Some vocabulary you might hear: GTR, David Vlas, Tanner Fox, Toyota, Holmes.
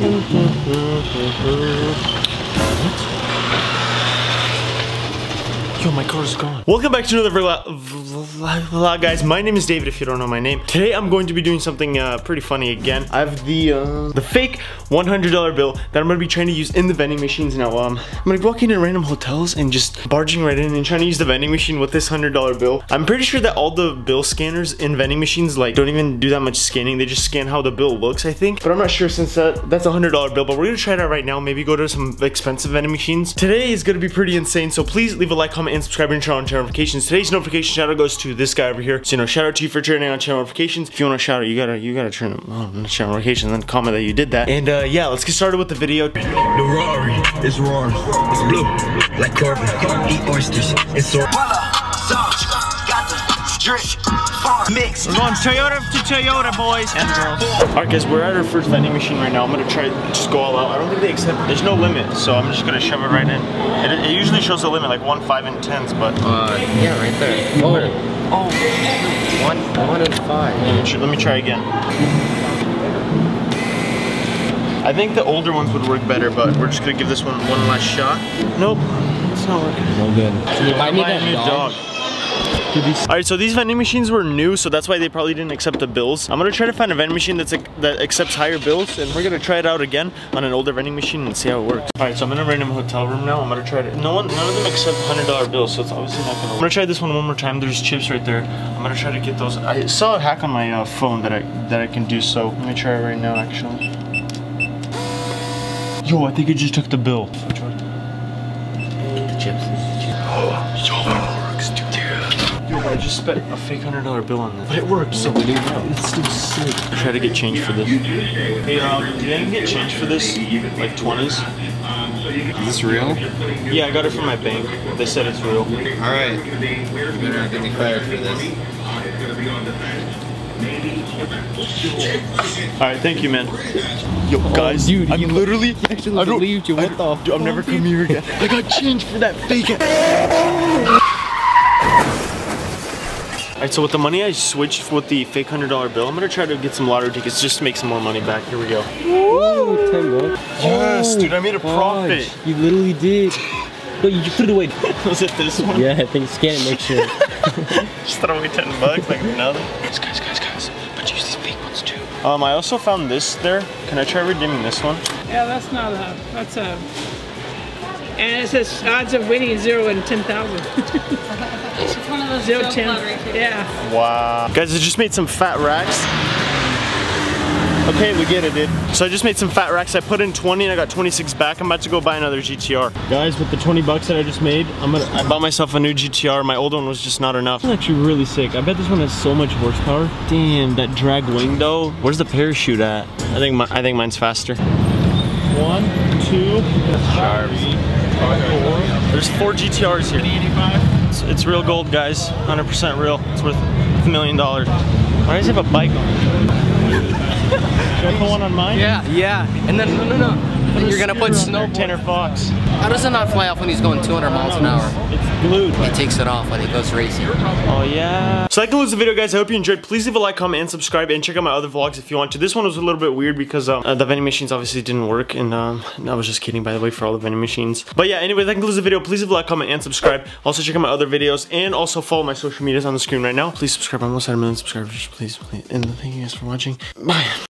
Yo, my car is gone. Welcome back to another vlog, guys. My name is David, if you don't know my name. Today, I'm going to be doing something pretty funny again. I have the fake $100 bill that I'm gonna be trying to use in the vending machines. Now, I'm gonna be walking in random hotels and just barging right in and trying to use the vending machine with this $100 bill. I'm pretty sure that all the bill scanners in vending machines, like, don't even do that much scanning. They just scan how the bill looks, I think. But I'm not sure since that's a $100 bill, but we're gonna try it out right now. Maybe go to some expensive vending machines. Today is gonna be pretty insane, so please leave a like, comment, and subscribe and turn on channel notifications. Today's notification shout out goes to this guy over here. So, you know, shout out to you for turning on channel notifications. If you want to shout out, you gotta turn on channel notifications and then comment that you did that. And yeah, let's get started with the video. The Rari is warm, it's blue, like carbon, eat oysters, it's sore. Mix. We're going Toyota to Toyota, boys and girls. Alright guys, we're at our first vending machine right now. I'm gonna try to just go all out. I don't think they accept, there's no limit, so I'm just gonna shove it right in. It usually shows the limit, like 1, 5, and 10s, but yeah, right there. Oh, oh. 1, 1, and 5. Let me try again. I think the older ones would work better, but we're just gonna give this one last shot. Nope, it's not working. No good. So you might need a new dog. Alright, so these vending machines were new, so that's why they probably didn't accept the bills. I'm gonna try to find a vending machine that accepts higher bills, and we're gonna try it out again on an older vending machine and see how it works. Alright, so I'm in a random hotel room now. I'm gonna try to. None of them accept $100 bills, so it's obviously not gonna work. I'm gonna try this one more time. There's chips right there. I'm gonna try to get those. I saw a hack on my phone that I can do, so let me try it right now, actually. Yo, I think it just took the bill. Which one? The chips. Oh, yo. I just spent a fake $100 bill on this. But it worked, so we do know. It's still sick. Try to get change for this. Hey, did anyone get change for this? Like 20s? Is this real? Yeah, I got it from my bank. They said it's real. Alright. You better not get me fired for this. Alright, thank you, man. Yo, guys, dude, I'm literally. He actually believed you. What the fuck? I'm never coming here again. I got change for that fake ass. Alright, so with the money I switched with the fake $100 bill, I'm gonna try to get some lottery tickets just to make some more money back. Here we go. Ooh, 10 bucks. Yes, dude, I made a profit. Gosh, you literally did. Wait, you put it away. Was it this one? Yeah, I think scan it, make sure. Just throw away 10 bucks like nothing. Guys, but use these fake ones too. I also found this there. Can I try redeeming this one? Yeah, that's not a, that's a, and it says odds of winning 0 in 10,000. It's one of those 0 10. Yeah. Wow. Guys, I just made some fat racks. Okay, we get it, dude. So I just made some fat racks. I put in 20 and I got 26 back. I'm about to go buy another GTR. Guys, with the 20 bucks that I just made, I bought myself a new GTR. My old one was just not enough. It's actually really sick. I bet this one has so much horsepower. Damn, that drag wing though. Where's the parachute at? I think mine's faster. 1, 2, Charlie. 4. There's 4 GTRs here. 85. It's real gold, guys. 100% real. It's worth $1 million. Why does it have a bike on it? Should I put one on mine? Yeah, yeah. And then, no. You're gonna put snowboard. Tanner Fox. How does it not fly off when he's going 200 miles an hour? It's glued. He takes it off when he goes racing. Oh, yeah. So that concludes the video, guys. I hope you enjoyed. Please leave a like, comment, and subscribe. And check out my other vlogs if you want to. This one was a little bit weird because the vending machines obviously didn't work. And I was just kidding, by the way, for all the vending machines. But yeah, anyway, that concludes the video. Please leave a like, comment, and subscribe. Also, check out my other videos. And also, follow my social medias on the screen right now. Please subscribe. I'm almost at 1 million subscribers, please. And thank you guys for watching. Bye.